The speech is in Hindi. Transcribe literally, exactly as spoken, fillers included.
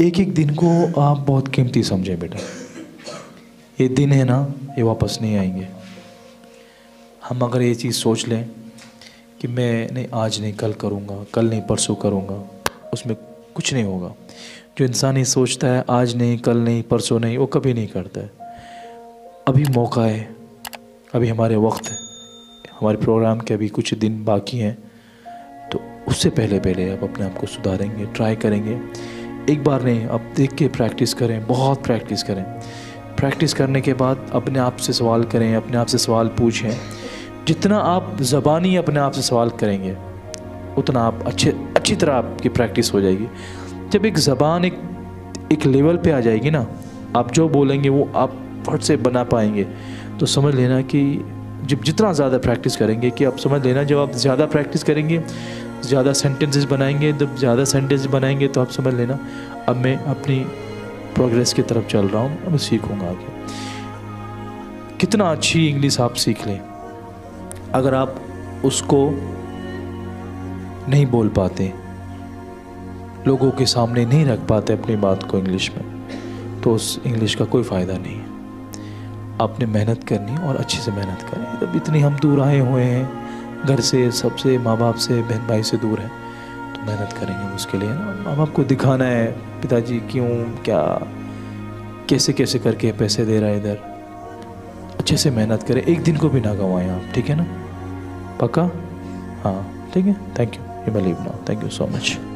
एक एक दिन को आप बहुत कीमती समझें बेटा। ये दिन है ना, ये वापस नहीं आएंगे। हम अगर ये चीज़ सोच लें कि मैं नहीं आज नहीं कल करूँगा, कल नहीं परसों करूँगा, उसमें कुछ नहीं होगा। जो इंसान ये सोचता है आज नहीं कल नहीं परसों नहीं, वो कभी नहीं करता है। अभी मौका है, अभी हमारे वक्त है, हमारे प्रोग्राम के अभी कुछ दिन बाकी हैं, तो उससे पहले पहले आप अपने आप को सुधारेंगे, ट्राई करेंगे। एक बार नहीं, आप देख के प्रैक्टिस करें, बहुत प्रैक्टिस करें। प्रैक्टिस करने के बाद अपने आप से सवाल करें, अपने आप से सवाल पूछें। जितना आप ज़बानी अपने आप से सवाल करेंगे, उतना आप अच्छे अच्छी तरह आपकी प्रैक्टिस हो जाएगी। जब एक ज़बान एक एक लेवल पे आ जाएगी ना, आप जो बोलेंगे वो आप फट से बना पाएंगे। तो समझ लेना कि जब जितना ज़्यादा प्रैक्टिस करेंगे, कि आप समझ लेना जब आप ज़्यादा प्रैक्टिस करेंगे, ज़्यादा सेंटेंसेस बनाएंगे, जब ज़्यादा सेंटेंस बनाएंगे तो आप समझ लेना अब मैं अपनी प्रोग्रेस की तरफ चल रहा हूँ, मैं सीखूँगा आगे। कितना अच्छी इंग्लिश आप सीख लें, अगर आप उसको नहीं बोल पाते, लोगों के सामने नहीं रख पाते अपनी बात को इंग्लिश में, तो उस इंग्लिश का कोई फ़ायदा नहीं है। आपने मेहनत करनी और अच्छे से मेहनत करनी। तब इतनी हम दूर आए हुए हैं, घर से, सबसे, माँ बाप से, बहन भाई से दूर हैं, तो मेहनत करेंगे उसके लिए ना। माँ बाप को दिखाना है पिताजी क्यों क्या कैसे कैसे करके पैसे दे रहा है इधर। अच्छे से मेहनत करें, एक दिन को भी ना गंवाएं आप, ठीक है ना? पक्का? हाँ ठीक है, thank you, you may leave now, thank you so much.